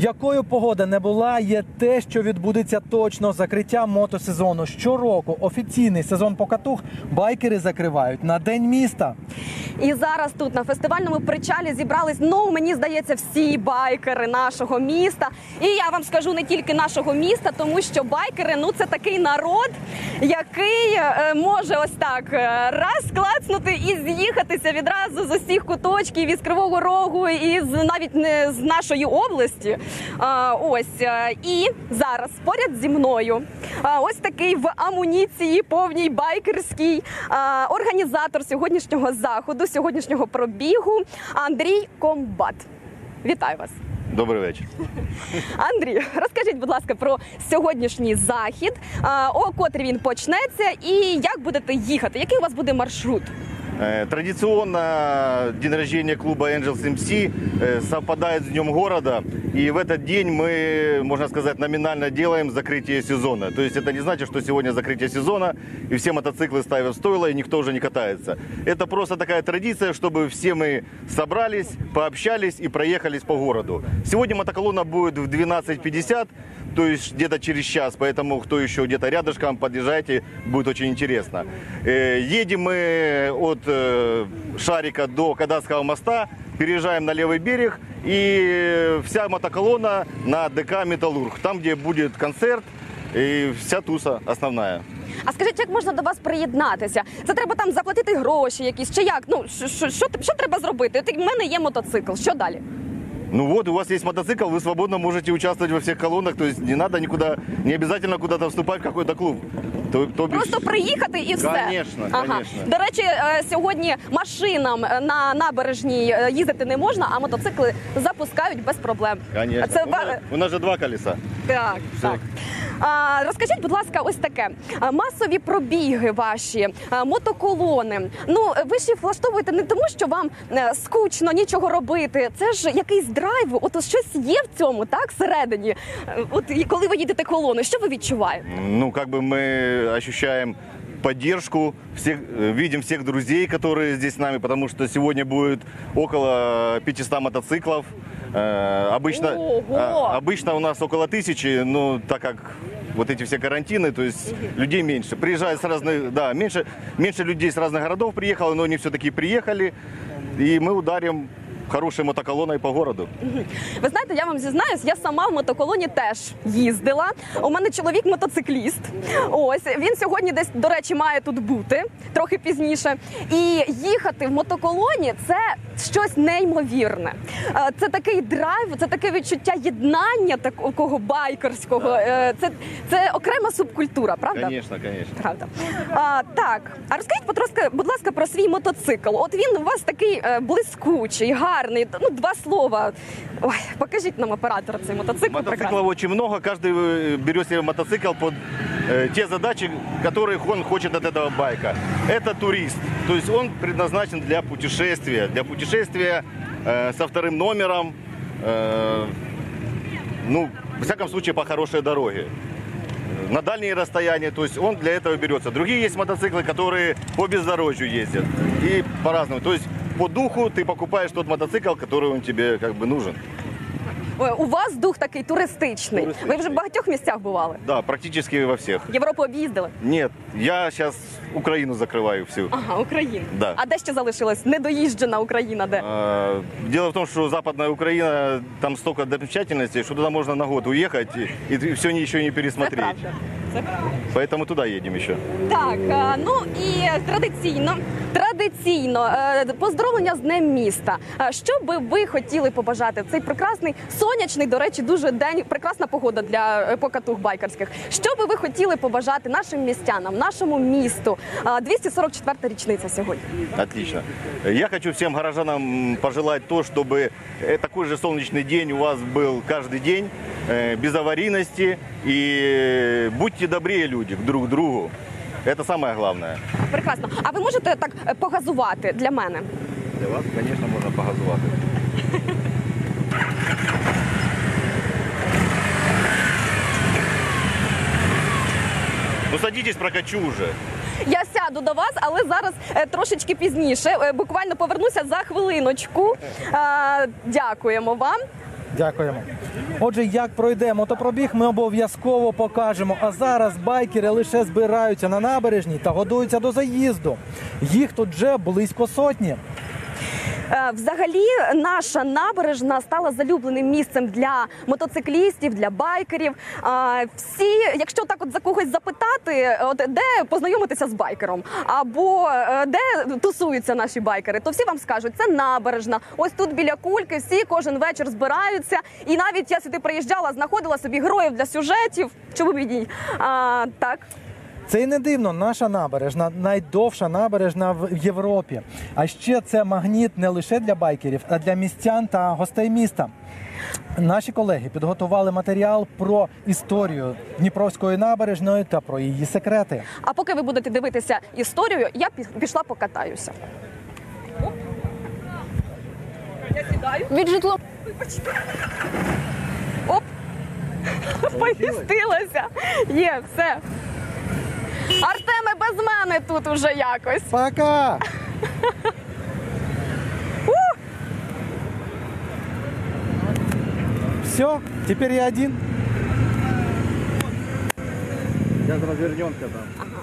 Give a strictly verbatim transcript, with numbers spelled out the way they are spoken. Якою погода не була, є те, що відбудеться точно – закриття мотосезону. Щороку офіційний сезон покатух байкери закривають на День міста. І зараз тут, на фестивальному причалі, зібрались, ну, мені здається, всі байкери нашого міста. І я вам скажу, не тільки нашого міста, тому що байкери, ну, це такий народ, який е, може ось так раз клацнути і з'їхатися відразу з усіх куточків, із Кривого Рогу, і з, навіть не з нашої області. А, ось, і зараз поряд зі мною а, ось такий в амуніції повній байкерській а, організатор сьогоднішнього заходу, сьогоднішнього пробігу Андрій Комбат. Вітаю вас. Добрий вечір. Андрій, розкажіть, будь ласка, про сьогоднішній захід, о котрій він почнеться і як будете їхати, який у вас буде маршрут? Традиционно день рождения клуба Angels эм си совпадает с днем города, и в этот день мы, можно сказать, номинально делаем закрытие сезона. То есть это не значит, что сегодня закрытие сезона, и все мотоциклы ставят в стойло, и никто уже не катается. Это просто такая традиция, чтобы все мы собрались, пообщались и проехались по городу. Сегодня мотоколонна будет в двенадцать пятьдесят, то есть где-то через час, поэтому кто еще где-то рядышком, подъезжайте, будет очень интересно. Едем мы от Шарика до Кайдацького моста, переезжаем на левый берег, и вся мотоколонна на ДК «Металург», там, где будет концерт и вся туса основная. А скажіть, як можна до вас приєднатися? Це треба там заплатити гроші якісь, чи як? Ну, що, що, що треба зробити? От в мене є мотоцикл, що далі? Ну вот, у вас есть мотоцикл, вы свободно можете участвовать во всех колоннах, то есть не надо никуда, не обязательно куда-то вступать в какой-то клуб. То, то бишь... Просто приїхати і все? Конечно, ага. Конечно. До речі, сьогодні машинам на набережній їздити не можна, а мотоцикли запускають без проблем. Конечно. Це... У, нас, у нас же два колеса. Так, все. Так. А, розкажіть, будь ласка, ось таке. Масові пробіги ваші, мотоколони. Ну, ви ж їх влаштовуєте не тому, що вам скучно, нічого робити. Це ж якийсь драйв, от щось є в цьому, так, всередині. От коли ви їдете колоною, що ви відчуваєте? Ну, як би ми ощущаем поддержку, всех, видим всех друзей, которые здесь с нами, потому что сегодня будет около пятисот мотоциклов. Э, обычно, а, обычно у нас около тысячи, но так как вот эти все карантины, то есть людей меньше. Приезжают с разных, да, меньше, меньше людей с разных городов приехало, но они все-таки приехали, и мы ударим хорошою мотоколоною по городу. Ви знаєте, я вам зізнаюсь, я сама в мотоколоні теж їздила. У мене чоловік мотоцикліст. Ось, він сьогодні десь, до речі, має тут бути, трохи пізніше. І їхати в мотоколоні – це щось неймовірне. Це такий драйв, це таке відчуття єднання такого байкерського. Це, це окрема субкультура, правда? Звісно, звісно. Так, а розкажіть, будь ласка, про свій мотоцикл. От він у вас такий блискучий, гарний. Ну, два слова. Ой, покажите нам оператора цей мотоцикл. Мотоциклов прекрасно. Очень много. Каждый берет себе мотоцикл под э, те задачи, которых он хочет от этого байка. Это турист. То есть он предназначен для путешествия. Для путешествия э, со вторым номером. Э, ну, во всяком случае, по хорошей дороге. На дальние расстояния, то есть он для этого берется. Другие есть мотоциклы, которые по бездорожью ездят. И по-разному. То есть по духу ты покупаешь тот мотоцикл, который он тебе как бы нужен. У вас дух такой туристичный. туристичный. Вы уже в багатьох местах бывали? Да, практически во всех. Европу объездили? Нет, я сейчас Украину закрываю всю. Ага, Украину. Да. А де ще залишилось? Недоїжджена Украина, де? А, дело в том, что западная Украина, там столько достопримечательностей, что туда можно на год уехать и, и все еще не пересмотреть. Это правда. Это правда. Поэтому туда едем еще. Так, ну и традиционно, традиційно, поздоровлення з Днем міста. Що би ви хотіли побажати? Цей прекрасний, сонячний, до речі, дуже день, прекрасна погода для покатух байкерських. Що би ви хотіли побажати нашим містянам, нашому місту? двести сорок четвёртая річниця сьогодні. Отлично. Я хочу всім горожанам пожелати то, щоб такий же сонячний день у вас був кожен день, без аварійності, і будьте добрі люди друг другу. Это самое главное. Прекрасно. А ви можете так погазувати для мене? Для вас, звісно, можна погазувати. Ну, садитесь, прокачу вже. Я сяду до вас, але зараз трошечки пізніше. Буквально повернуся за хвилиночку. Дякуємо вам. Дякуємо. Отже, як пройде мотопробіг, ми обов'язково покажемо. А зараз байкери лише збираються на набережній та готуються до заїзду. Їх тут вже близько сотні. Взагалі, наша набережна стала залюбленим місцем для мотоциклістів, для байкерів. Всі, якщо так от за когось запитати, от де познайомитися з байкером, або де тусуються наші байкери, то всі вам скажуть, це набережна, ось тут біля кульки всі кожен вечір збираються. І навіть я сюди приїжджала, знаходила собі героїв для сюжетів. Чому б і ні? Так. Це і не дивно, наша набережна – найдовша набережна в Європі. А ще це магніт не лише для байкерів, а для містян та гостей міста. Наші колеги підготували матеріал про історію Дніпровської набережної та про її секрети. А поки ви будете дивитися історію, я пішла покатаюся. Я сідаю. Від житла. Вибачте. Оп. Помістилася. Є, все. Артеме, без мене тут уже якось. Пока! Все, теперь я один. Сейчас развернемся там.